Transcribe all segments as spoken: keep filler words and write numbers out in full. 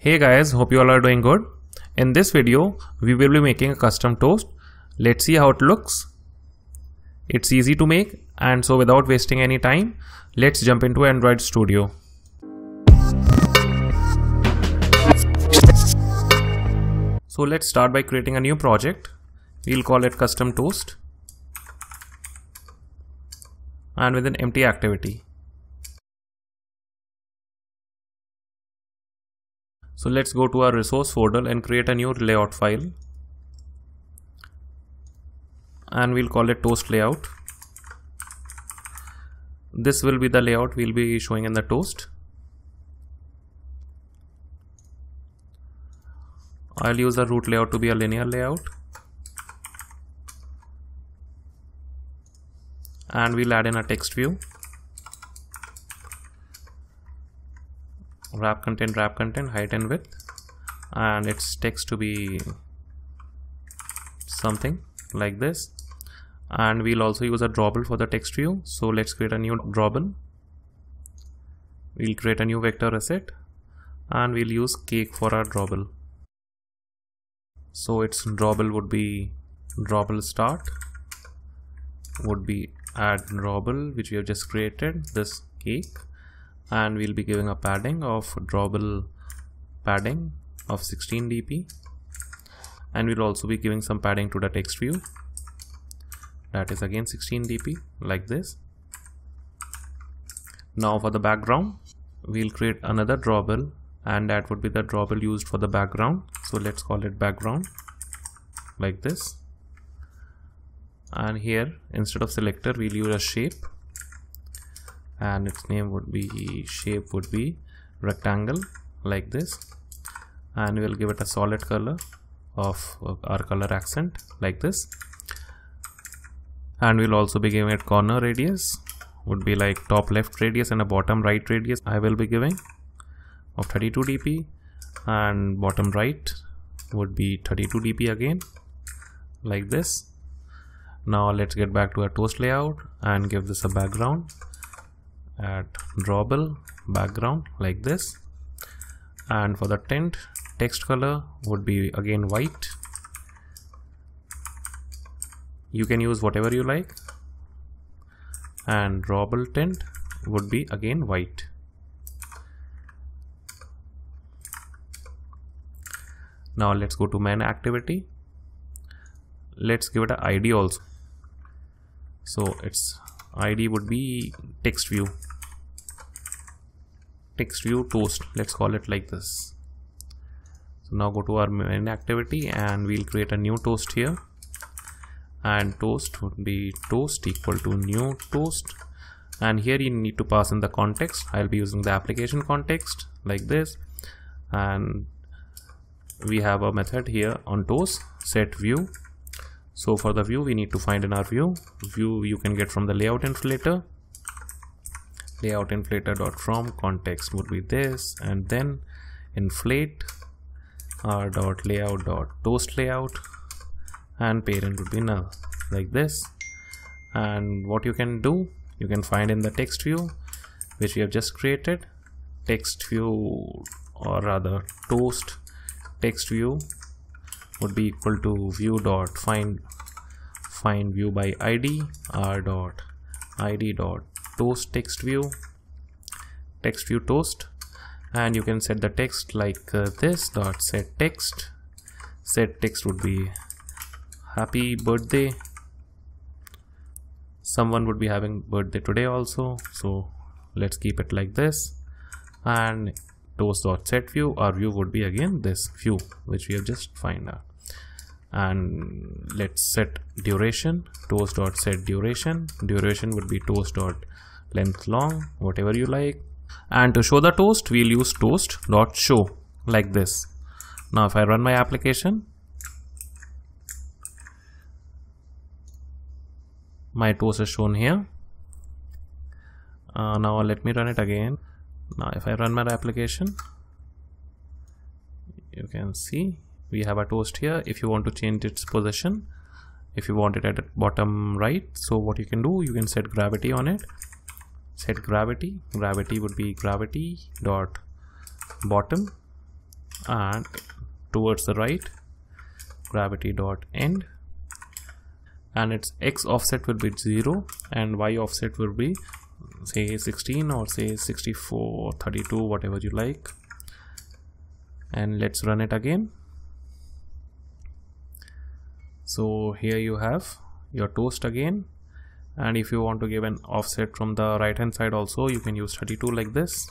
Hey guys, hope you all are doing good. In this video, we will be making a custom toast. Let's see how it looks. It's easy to make, and so without wasting any time, let's jump into Android Studio. So let's start by creating a new project. We'll call it Custom Toast. And with an empty activity. So let's go to our resource folder and create a new layout file, and we'll call it toast layout. This will be the layout we'll be showing in the toast. I'll use the root layout to be a linear layout, and we'll add in a text view. Wrap content, wrap content, height and width, and its text to be something like this. And we'll also use a drawable for the text view. So let's create a new drawable. We'll create a new vector asset, and we'll use cake for our drawable. So its drawable would be drawable start, would be add drawable, which we have just created, this cake. And we'll be giving a padding of drawable padding of sixteen D P, and we'll also be giving some padding to the text view that is again sixteen D P like this. Now for the background, we'll create another drawable, and that would be the drawable used for the background. So let's call it background like this, and here instead of selector we'll use a shape, and its name would be shape would be rectangle like this, and we'll give it a solid color of our color accent like this, and we'll also be giving it corner radius would be like top left radius and a bottom right radius I will be giving of thirty-two D P, and bottom right would be thirty-two D P again like this. Now let's get back to our toast layout and give this a background at drawable background like this, and for the tint text color would be again white. You can use whatever you like, and drawable tint would be again white. Now let's go to main activity. Let's give it an I D also, so its I D would be text view text view toast. Let's call it like this. So now go to our main activity, and we'll create a new toast here, and toast would be toast equal to new toast, and here you need to pass in the context. I'll be using the application context like this, and we have a method here on toast set view. So for the view we need to find in our view view you can get from the layout inflator. Layout inflator dot from context would be this, and then inflate r dot layout dot toast layout, and parent would be null like this. And what you can do, you can find in the text view which we have just created, text view or rather toast text view would be equal to view dot find find view by id r dot id dot toast text view text view toast, and you can set the text like uh, this dot set text set text would be happy birthday. Someone would be having birthday today also, so let's keep it like this. And toast dot set view, our view would be again this view which we have just found out. And let's set duration, toast dot set duration. Duration would be toast dot length long, whatever you like. And to show the toast we'll use toast dot show like this. Now if I run my application, my toast is shown here. Uh, now let me run it again. Now if I run my application, you can see we have a toast here. If you want to change its position, if you want it at the bottom right, so what you can do, you can set gravity on it. Set gravity, gravity would be gravity dot bottom and towards the right gravity.end, and its x offset will be zero and y offset will be say sixteen or say sixty-four or thirty-two, whatever you like. And let's run it again. So here you have your toast again, and if you want to give an offset from the right hand side also, you can use thirty-two like this.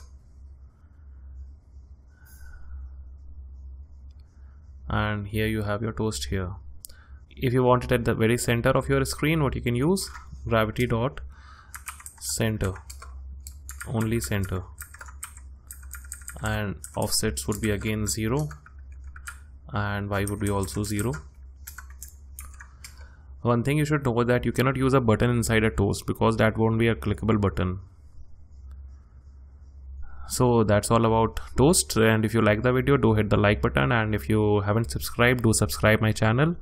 And here you have your toast here. If you want it at the very center of your screen, what you can use, gravity dot center, only center, and offsets would be again zero and y would be also zero. One thing you should know, that you cannot use a button inside a toast because that won't be a clickable button. So that's all about toast, and if you like the video, do hit the like button, and if you haven't subscribed, do subscribe my channel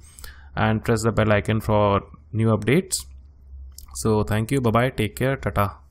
and press the bell icon for new updates. So thank you, bye bye, take care, tata.